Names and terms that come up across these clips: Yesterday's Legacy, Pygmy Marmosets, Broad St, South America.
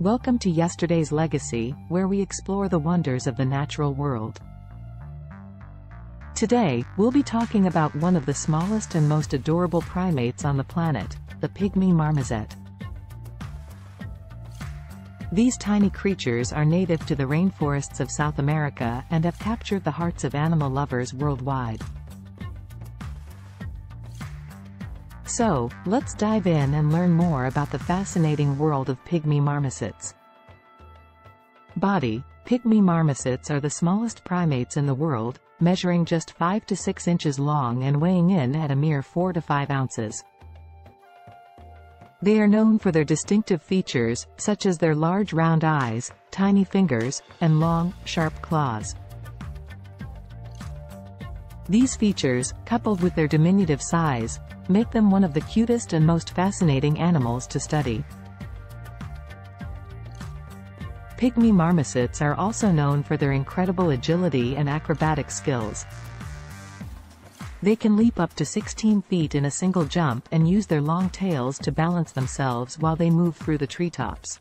Welcome to Yesterday's Legacy, where we explore the wonders of the natural world. Today, we'll be talking about one of the smallest and most adorable primates on the planet, the pygmy marmoset. These tiny creatures are native to the rainforests of South America and have captured the hearts of animal lovers worldwide. So, let's dive in and learn more about the fascinating world of pygmy marmosets. Body: pygmy marmosets are the smallest primates in the world, measuring just 5 to 6 inches long and weighing in at a mere 4 to 5 ounces. They are known for their distinctive features, such as their large round eyes, tiny fingers, and long, sharp claws. These features, coupled with their diminutive size, make them one of the cutest and most fascinating animals to study. Pygmy marmosets are also known for their incredible agility and acrobatic skills. They can leap up to 16 feet in a single jump and use their long tails to balance themselves while they move through the treetops.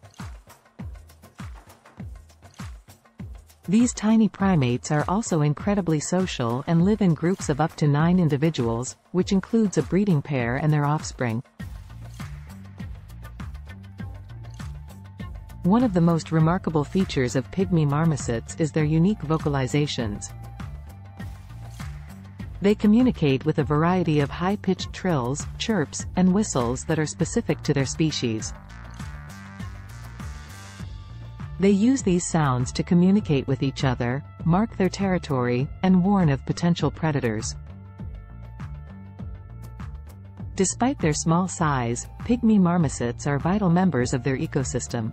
These tiny primates are also incredibly social and live in groups of up to 9 individuals, which includes a breeding pair and their offspring. One of the most remarkable features of pygmy marmosets is their unique vocalizations. They communicate with a variety of high-pitched trills, chirps, and whistles that are specific to their species. They use these sounds to communicate with each other, mark their territory, and warn of potential predators. Despite their small size, pygmy marmosets are vital members of their ecosystem.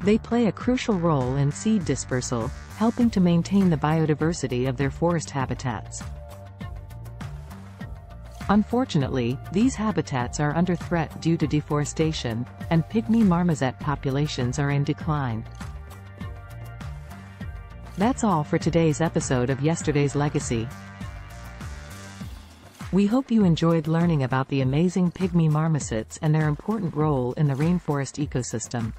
They play a crucial role in seed dispersal, helping to maintain the biodiversity of their forest habitats. Unfortunately, these habitats are under threat due to deforestation, and pygmy marmoset populations are in decline. That's all for today's episode of Yesterday's Legacy. We hope you enjoyed learning about the amazing pygmy marmosets and their important role in the rainforest ecosystem.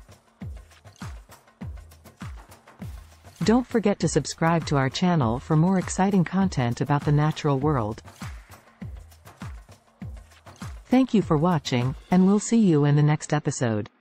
Don't forget to subscribe to our channel for more exciting content about the natural world. Thank you for watching, and we'll see you in the next episode.